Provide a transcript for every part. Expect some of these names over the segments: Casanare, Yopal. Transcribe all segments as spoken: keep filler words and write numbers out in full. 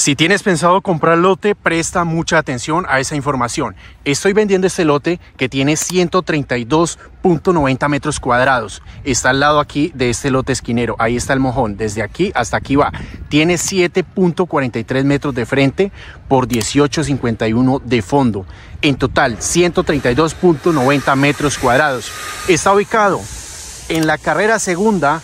Si tienes pensado comprar lote, presta mucha atención a esa información. Estoy vendiendo este lote que tiene ciento treinta y dos punto noventa metros cuadrados. Está al lado aquí de este lote esquinero. Ahí está el mojón. Desde aquí hasta aquí va. Tiene siete punto cuarenta y tres metros de frente por dieciocho punto cincuenta y uno de fondo. En total, ciento treinta y dos punto noventa metros cuadrados. Está ubicado en la carrera segunda,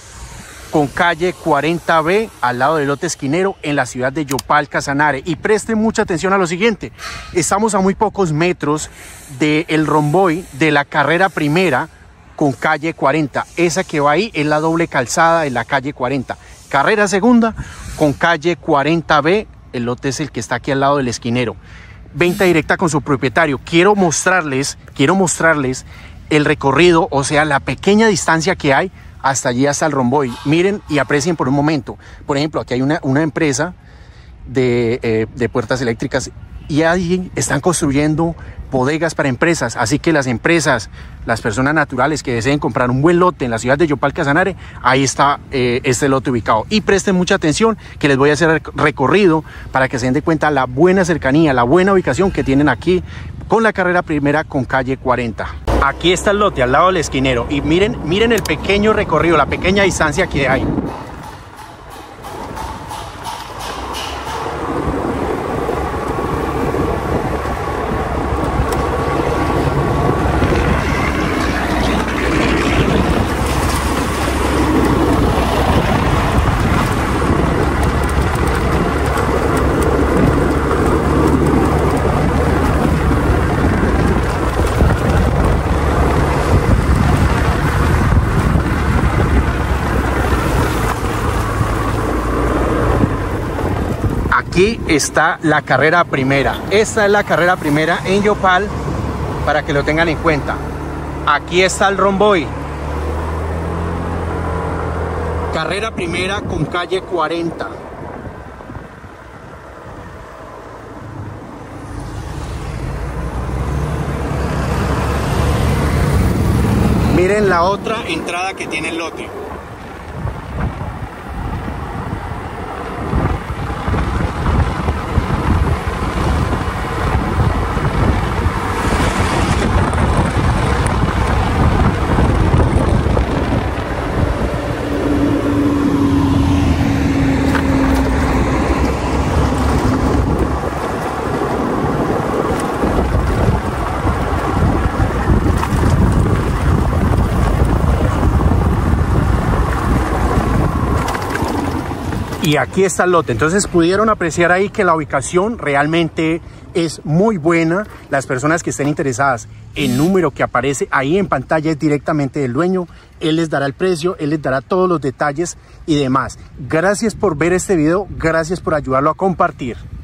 con calle cuarenta B, al lado del lote esquinero, en la ciudad de Yopal, Casanare. Y preste mucha atención a lo siguiente: estamos a muy pocos metros del romboy de la carrera primera con calle cuarenta. Esa que va ahí es la doble calzada en la calle cuarenta. Carrera segunda con calle cuarenta B, el lote es el que está aquí al lado del esquinero. Venta directa con su propietario. Quiero mostrarles, quiero mostrarles el recorrido, o sea, la pequeña distancia que hay hasta allí, hasta el romboy. Miren y aprecien por un momento. Por ejemplo, aquí hay una, una empresa de, eh, de puertas eléctricas, y ahí están construyendo bodegas para empresas. Así que las empresas, las personas naturales que deseen comprar un buen lote en la ciudad de Yopal, Casanare, ahí está eh, este lote ubicado. Y presten mucha atención, que les voy a hacer recorrido para que se den de cuenta la buena cercanía, la buena ubicación que tienen aquí con la carrera primera con calle cuarenta. Aquí está el lote al lado del esquinero, y miren, miren el pequeño recorrido, la pequeña distancia que hay. Aquí está la carrera primera. Esta es la carrera primera en Yopal, para que lo tengan en cuenta. Aquí está el romboy. Carrera primera con calle cuarenta. Miren la otra entrada que tiene el lote. Y aquí está el lote. Entonces pudieron apreciar ahí que la ubicación realmente es muy buena. Las personas que estén interesadas, el número que aparece ahí en pantalla es directamente del dueño. Él les dará el precio, él les dará todos los detalles y demás. Gracias por ver este video, gracias por ayudarlo a compartir.